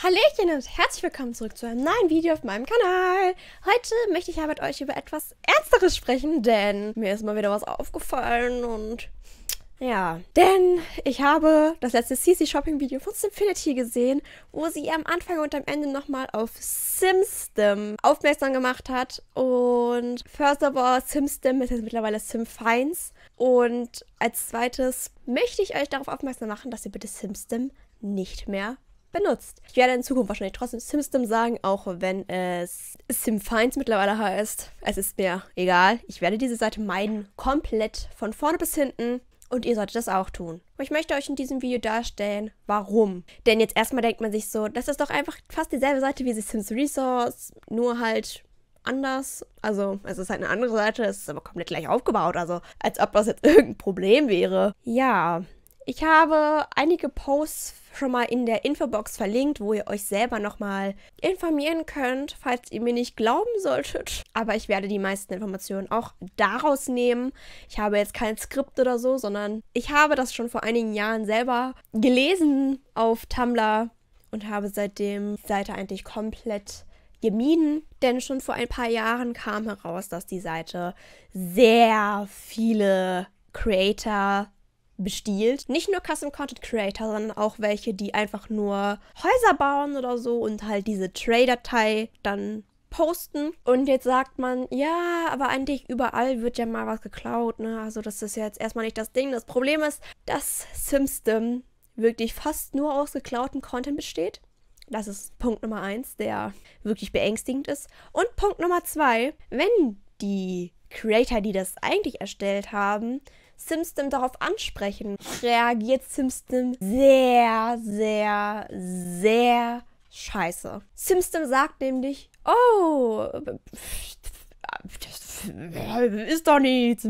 Hallöchen und herzlich willkommen zurück zu einem neuen Video auf meinem Kanal. Heute möchte ich aber mit euch über etwas Ernsteres sprechen, denn mir ist mal wieder was aufgefallen und ja. Denn ich habe das letzte CC-Shopping-Video von Simfinity gesehen, wo sie am Anfang und am Ende nochmal auf Simsdom aufmerksam gemacht hat. Und first of all, Simsdom ist jetzt mittlerweile SimFinds. Und als zweites möchte ich euch darauf aufmerksam machen, dass ihr bitte Simsdom nicht mehr benutzt. Ich werde in Zukunft wahrscheinlich trotzdem Simsdom sagen, auch wenn es SimFinds mittlerweile heißt. Es ist mir egal. Ich werde diese Seite meiden, komplett von vorne bis hinten. Und ihr solltet das auch tun. Und ich möchte euch in diesem Video darstellen, warum. Denn jetzt erstmal denkt man sich so, das ist doch einfach fast dieselbe Seite wie The Sims Resource, nur halt anders. Also es ist halt eine andere Seite, es ist aber komplett gleich aufgebaut. Also als ob das jetzt irgendein Problem wäre. Ja, ich habe einige Posts schon mal in der Infobox verlinkt, wo ihr euch selber nochmal informieren könnt, falls ihr mir nicht glauben solltet. Aber ich werde die meisten Informationen auch daraus nehmen. Ich habe jetzt kein Skript oder so, sondern ich habe das schon vor einigen Jahren selber gelesen auf Tumblr und habe seitdem die Seite eigentlich komplett gemieden, denn schon vor ein paar Jahren kam heraus, dass die Seite sehr viele Creator bestiehlt. Nicht nur Custom Content Creator, sondern auch welche, die einfach nur Häuser bauen oder so und halt diese Tray-Datei dann posten. Und jetzt sagt man, ja, aber eigentlich überall wird ja mal was geklaut, ne? Also das ist ja jetzt erstmal nicht das Ding. Das Problem ist, dass Simsdom wirklich fast nur aus geklautem Content besteht. Das ist Punkt Nummer 1, der wirklich beängstigend ist. Und Punkt Nummer 2, wenn die Creator, die das eigentlich erstellt haben, Simsdom darauf ansprechen, reagiert Simsdom sehr, sehr, sehr scheiße. Simsdom sagt nämlich, oh, ist doch nichts.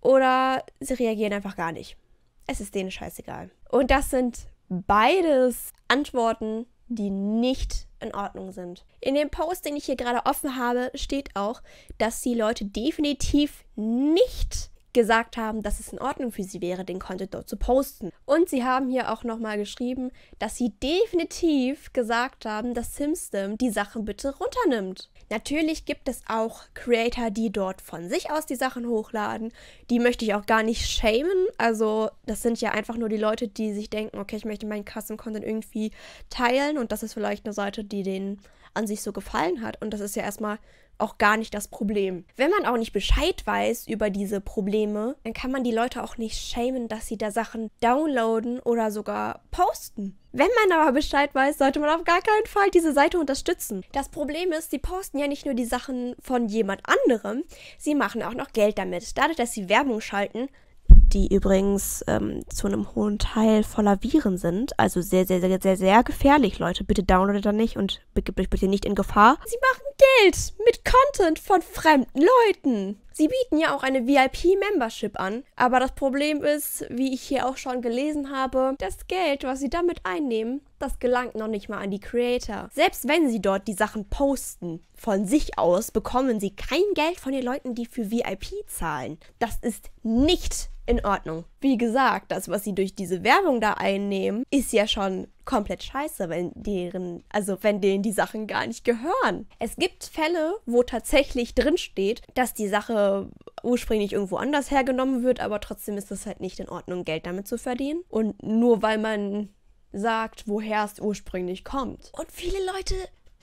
Oder sie reagieren einfach gar nicht. Es ist denen scheißegal. Und das sind beides Antworten, die nicht in Ordnung sind. In dem Post, den ich hier gerade offen habe, steht auch, dass die Leute definitiv nicht gesagt haben, dass es in Ordnung für sie wäre, den Content dort zu posten. Und sie haben hier auch nochmal geschrieben, dass sie definitiv gesagt haben, dass Simsdom die Sachen bitte runternimmt. Natürlich gibt es auch Creator, die dort von sich aus die Sachen hochladen. Die möchte ich auch gar nicht shamen. Also das sind ja einfach nur die Leute, die sich denken, okay, ich möchte meinen Custom-Content irgendwie teilen. Und das ist vielleicht eine Seite, die denen an sich so gefallen hat. Und das ist ja erstmal auch gar nicht das Problem. Wenn man auch nicht Bescheid weiß über diese Probleme, dann kann man die Leute auch nicht shamen, dass sie da Sachen downloaden oder sogar posten. Wenn man aber Bescheid weiß, sollte man auf gar keinen Fall diese Seite unterstützen. Das Problem ist, sie posten ja nicht nur die Sachen von jemand anderem, sie machen auch noch Geld damit. Dadurch, dass sie Werbung schalten, die übrigens zu einem hohen Teil voller Viren sind. Also sehr, sehr, sehr, sehr, sehr gefährlich, Leute. Bitte downloadet da nicht und begebt euch bitte nicht in Gefahr. Sie machen Geld mit Content von fremden Leuten. Sie bieten ja auch eine VIP-Membership an. Aber das Problem ist, wie ich hier auch schon gelesen habe, das Geld, was sie damit einnehmen, das gelangt noch nicht mal an die Creator. Selbst wenn sie dort die Sachen posten, von sich aus bekommen sie kein Geld von den Leuten, die für VIP zahlen. Das ist nicht in Ordnung. Wie gesagt, das, was sie durch diese Werbung da einnehmen, ist ja schon komplett scheiße, wenn denen die Sachen gar nicht gehören. Es gibt Fälle, wo tatsächlich drinsteht, dass die Sache ursprünglich irgendwo anders hergenommen wird, aber trotzdem ist es halt nicht in Ordnung, Geld damit zu verdienen. Und nur weil man sagt, woher es ursprünglich kommt. Und viele Leute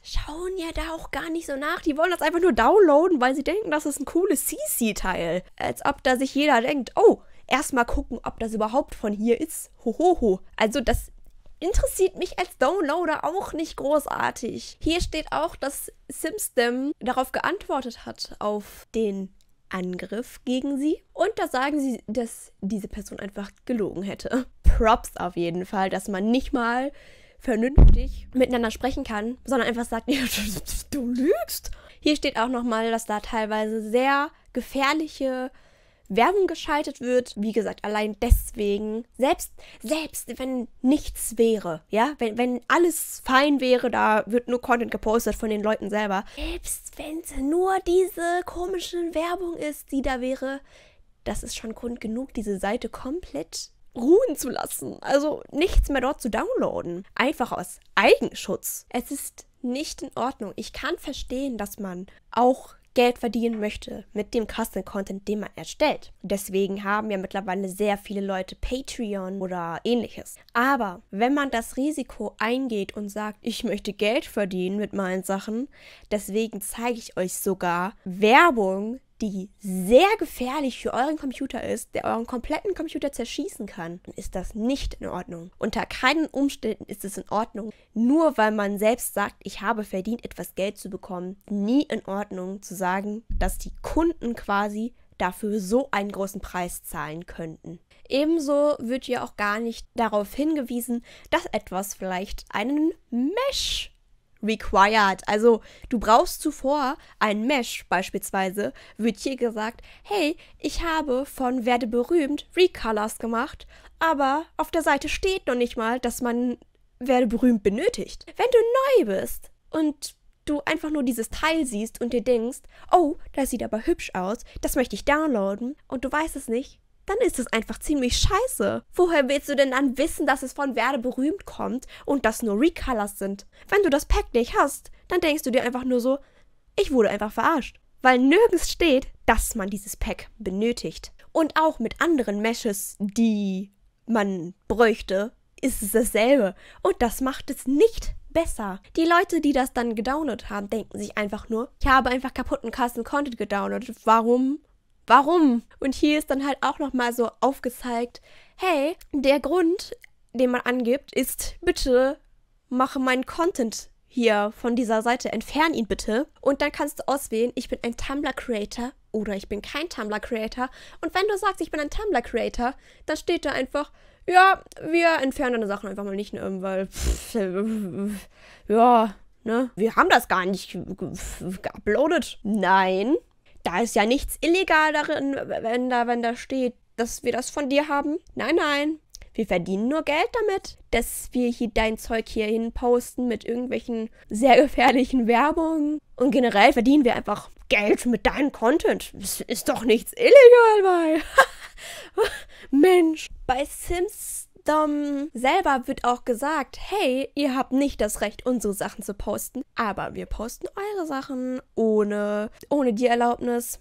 schauen ja da auch gar nicht so nach. Die wollen das einfach nur downloaden, weil sie denken, das ist ein cooles CC-Teil. Als ob da sich jeder denkt, oh, erstmal gucken, ob das überhaupt von hier ist. Hohoho. Also das interessiert mich als Downloader auch nicht großartig. Hier steht auch, dass Simsdom darauf geantwortet hat, auf den Angriff gegen sie. Und da sagen sie, dass diese Person einfach gelogen hätte. Props auf jeden Fall, dass man nicht mal vernünftig miteinander sprechen kann, sondern einfach sagt, du lügst. Hier steht auch nochmal, dass da teilweise sehr gefährliche Werbung geschaltet wird. Wie gesagt, allein deswegen, selbst wenn nichts wäre, ja, wenn alles fein wäre, da wird nur Content gepostet von den Leuten selber. Selbst wenn es nur diese komische Werbung ist, die da wäre, das ist schon Grund genug, diese Seite komplett ruhen zu lassen. Also nichts mehr dort zu downloaden. Einfach aus Eigenschutz. Es ist nicht in Ordnung. Ich kann verstehen, dass man auch Geld verdienen möchte mit dem Custom-Content, den man erstellt. Deswegen haben ja mittlerweile sehr viele Leute Patreon oder ähnliches. Aber wenn man das Risiko eingeht und sagt, ich möchte Geld verdienen mit meinen Sachen, deswegen zeige ich euch sogar Werbung, die sehr gefährlich für euren Computer ist, der euren kompletten Computer zerschießen kann, dann ist das nicht in Ordnung. Unter keinen Umständen ist es in Ordnung. Nur weil man selbst sagt, ich habe verdient, etwas Geld zu bekommen, nie in Ordnung zu sagen, dass die Kunden quasi dafür so einen großen Preis zahlen könnten. Ebenso wird ja auch gar nicht darauf hingewiesen, dass etwas vielleicht einen Mesh required. Also du brauchst zuvor ein Mesh beispielsweise, wird hier gesagt, hey, ich habe von Werde berühmt Recolors gemacht, aber auf der Seite steht noch nicht mal, dass man Werde berühmt benötigt. Wenn du neu bist und du einfach nur dieses Teil siehst und dir denkst, oh, das sieht aber hübsch aus, das möchte ich downloaden und du weißt es nicht, dann ist es einfach ziemlich scheiße. Woher willst du denn dann wissen, dass es von Werde berühmt kommt und dass nur Recolors sind? Wenn du das Pack nicht hast, dann denkst du dir einfach nur so, ich wurde einfach verarscht. Weil nirgends steht, dass man dieses Pack benötigt. Und auch mit anderen Meshes, die man bräuchte, ist es dasselbe. Und das macht es nicht besser. Die Leute, die das dann gedownloadet haben, denken sich einfach nur, ich habe einfach kaputten Custom-Content gedownloadet, warum? Und hier ist dann halt auch nochmal so aufgezeigt, hey, der Grund, den man angibt, ist, bitte mache meinen Content hier von dieser Seite, entferne ihn bitte. Und dann kannst du auswählen, ich bin ein Tumblr-Creator oder ich bin kein Tumblr-Creator. Und wenn du sagst, ich bin ein Tumblr-Creator, dann steht da einfach, ja, wir entfernen deine Sachen einfach mal nicht, weil, ja, ne, wir haben das gar nicht geuploadet. Nein. Da ist ja nichts illegal darin, wenn da steht, dass wir das von dir haben. Nein, nein. Wir verdienen nur Geld damit, dass wir hier dein Zeug hierhin posten mit irgendwelchen sehr gefährlichen Werbungen. Und generell verdienen wir einfach Geld mit deinem Content. Es ist doch nichts illegal bei. Mensch. Bei Simsdom selber wird auch gesagt, hey, ihr habt nicht das Recht, unsere Sachen zu posten, aber wir posten eure Sachen ohne die Erlaubnis.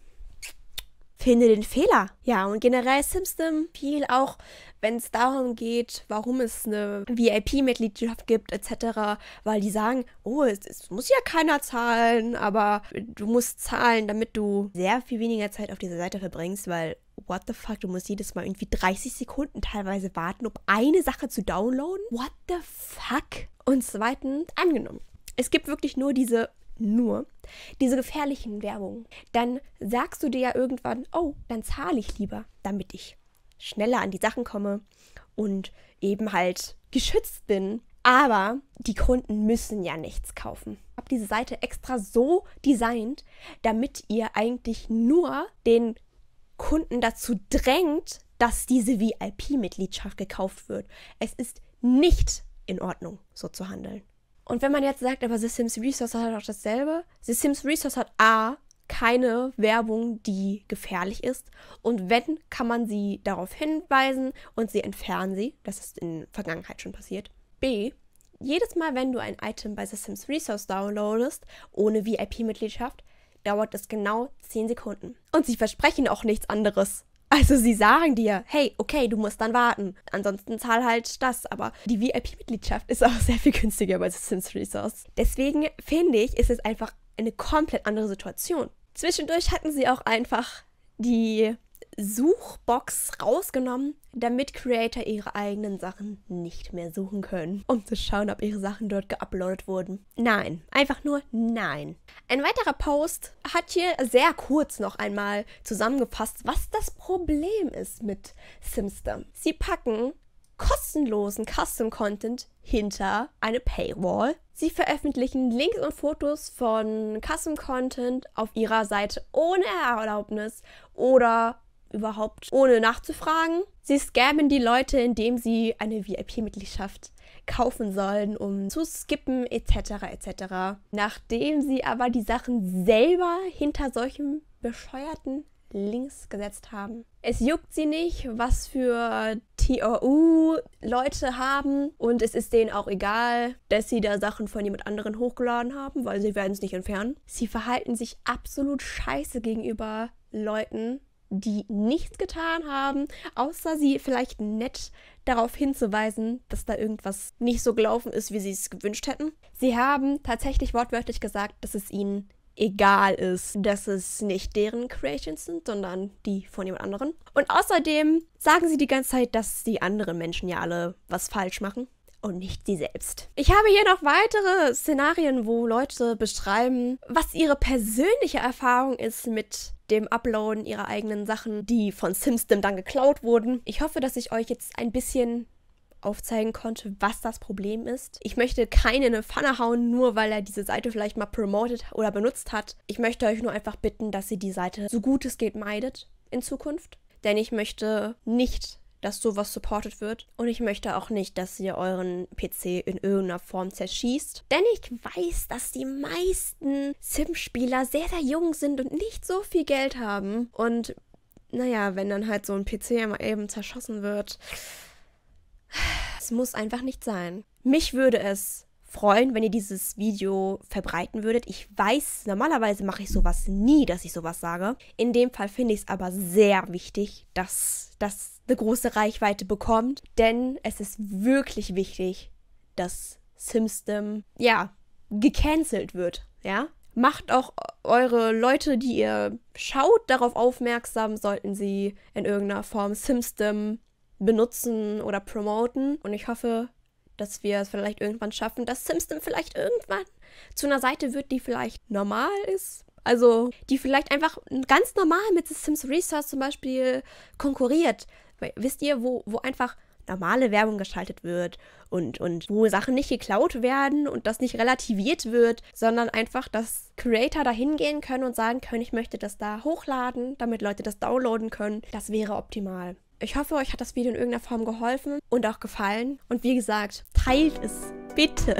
Finde den Fehler. Ja, und generell Simsdom viel auch, wenn es darum geht, warum es eine VIP-Mitgliedschaft gibt, etc., weil die sagen, oh, es muss ja keiner zahlen, aber du musst zahlen, damit du sehr viel weniger Zeit auf dieser Seite verbringst, weil, what the fuck, du musst jedes Mal irgendwie 30 Sekunden teilweise warten, um eine Sache zu downloaden? What the fuck? Und zweitens, angenommen, es gibt wirklich nur diese gefährlichen Werbungen, dann sagst du dir ja irgendwann, oh, dann zahle ich lieber, damit ich schneller an die Sachen komme und eben halt geschützt bin. Aber die Kunden müssen ja nichts kaufen. Ich habe diese Seite extra so designt, damit ihr eigentlich nur den Kunden dazu drängt, dass diese VIP-Mitgliedschaft gekauft wird. Es ist nicht in Ordnung, so zu handeln. Und wenn man jetzt sagt, aber The Sims Resource hat auch dasselbe. The Sims Resource hat A, keine Werbung, die gefährlich ist. Und wenn, kann man sie darauf hinweisen und sie entfernen sie. Das ist in der Vergangenheit schon passiert. B, jedes Mal, wenn du ein Item bei The Sims Resource downloadest, ohne VIP-Mitgliedschaft, dauert es genau 10 Sekunden. Und sie versprechen auch nichts anderes. Also sie sagen dir, hey, okay, du musst dann warten. Ansonsten zahl halt das. Aber die VIP-Mitgliedschaft ist auch sehr viel günstiger bei The Sims Resource. Deswegen finde ich, ist es einfach eine komplett andere Situation. Zwischendurch hatten sie auch einfach die Suchbox rausgenommen, damit Creator ihre eigenen Sachen nicht mehr suchen können, um zu schauen, ob ihre Sachen dort geuploadet wurden. Nein, einfach nur nein. Ein weiterer Post hat hier sehr kurz noch einmal zusammengefasst, was das Problem ist mit Simsdom. Sie packen kostenlosen Custom-Content hinter eine Paywall. Sie veröffentlichen Links und Fotos von Custom-Content auf ihrer Seite ohne Erlaubnis oder überhaupt ohne nachzufragen. Sie scammen die Leute, indem sie eine VIP-Mitgliedschaft kaufen sollen, um zu skippen, etc., etc. Nachdem sie aber die Sachen selber hinter solchen bescheuerten links gesetzt haben. Es juckt sie nicht, was für TOU Leute haben, und es ist denen auch egal, dass sie da Sachen von jemand anderen hochgeladen haben, weil sie werden es nicht entfernen. Sie verhalten sich absolut scheiße gegenüber Leuten, die nichts getan haben, außer sie vielleicht nett darauf hinzuweisen, dass da irgendwas nicht so gelaufen ist, wie sie es gewünscht hätten. Sie haben tatsächlich wortwörtlich gesagt, dass es ihnen egal ist, dass es nicht deren Creations sind, sondern die von jemand anderem. Und außerdem sagen sie die ganze Zeit, dass die anderen Menschen ja alle was falsch machen und nicht sie selbst. Ich habe hier noch weitere Szenarien, wo Leute beschreiben, was ihre persönliche Erfahrung ist mit dem Uploaden ihrer eigenen Sachen, die von Simsdom dann geklaut wurden. Ich hoffe, dass ich euch jetzt ein bisschen aufzeigen konnte, was das Problem ist. Ich möchte keinen in eine Pfanne hauen, nur weil er diese Seite vielleicht mal promoted oder benutzt hat. Ich möchte euch nur einfach bitten, dass ihr die Seite so gut es geht meidet in Zukunft. Denn ich möchte nicht, dass sowas supported wird. Und ich möchte auch nicht, dass ihr euren PC in irgendeiner Form zerschießt. Denn ich weiß, dass die meisten Sim-Spieler sehr, sehr jung sind und nicht so viel Geld haben. Und naja, wenn dann halt so ein PC mal eben zerschossen wird, es muss einfach nicht sein. Mich würde es freuen, wenn ihr dieses Video verbreiten würdet. Ich weiß, normalerweise mache ich sowas nie, dass ich sowas sage. In dem Fall finde ich es aber sehr wichtig, dass das eine große Reichweite bekommt. Denn es ist wirklich wichtig, dass Simsdom, ja, gecancelt wird, ja. Macht auch eure Leute, die ihr schaut, darauf aufmerksam, sollten sie in irgendeiner Form Simsdom benutzen oder promoten. Und ich hoffe, dass wir es vielleicht irgendwann schaffen, dass Simsdom vielleicht irgendwann zu einer Seite wird, die vielleicht normal ist. Also, die vielleicht einfach ganz normal mit The Sims Resource zum Beispiel konkurriert. Weil, wisst ihr, wo einfach normale Werbung geschaltet wird und wo Sachen nicht geklaut werden und das nicht relativiert wird, sondern einfach, dass Creator da hingehen können und sagen können, ich möchte das da hochladen, damit Leute das downloaden können. Das wäre optimal. Ich hoffe, euch hat das Video in irgendeiner Form geholfen und auch gefallen. Und wie gesagt, teilt es bitte.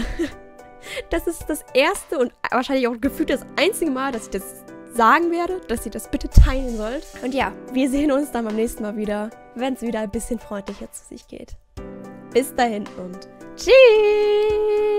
Das ist das erste und wahrscheinlich auch gefühlt das einzige Mal, dass ich das sagen werde, dass ihr das bitte teilen sollt. Und ja, wir sehen uns dann beim nächsten Mal wieder, wenn es wieder ein bisschen freundlicher zu sich geht. Bis dahin und tschüss!